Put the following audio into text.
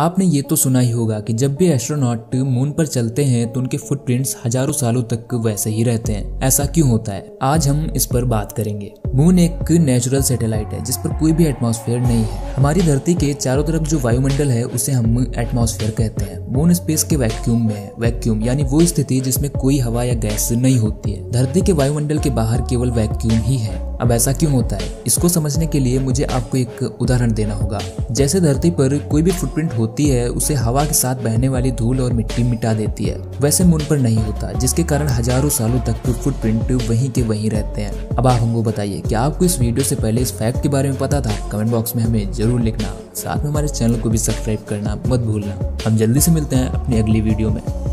आपने ये तो सुना ही होगा कि जब भी एस्ट्रोनॉट मून पर चलते हैं तो उनके फुटप्रिंट्स हजारों सालों तक वैसे ही रहते हैं। ऐसा क्यों होता है, आज हम इस पर बात करेंगे। मून एक नेचुरल सैटेलाइट है जिस पर कोई भी एटमॉस्फेयर नहीं है। हमारी धरती के चारों तरफ जो वायुमंडल है उसे हम एटमॉस्फेयर कहते हैं। मून स्पेस के वैक्यूम में है। वैक्यूम यानी वो स्थिति जिसमें कोई हवा या गैस नहीं होती है। धरती के वायुमंडल के बाहर केवल वैक्यूम ही है। अब ऐसा क्यों होता है, इसको समझने के लिए मुझे आपको एक उदाहरण देना होगा। जैसे धरती पर कोई भी फुटप्रिंट होती है उसे हवा के साथ बहने वाली धूल और मिट्टी मिटा देती है, वैसे मून पर नहीं होता, जिसके कारण हजारों सालों तक फुटप्रिंट वहीं के वहीं रहते हैं। अब आप हमको बताइए, क्या आपको इस वीडियो से पहले इस फैक्ट के बारे में पता था? कमेंट बॉक्स में हमें जरूर लिखना, साथ में हमारे चैनल को भी सब्सक्राइब करना मत भूलना। हम जल्दी से मिलते हैं अपनी अगली वीडियो में।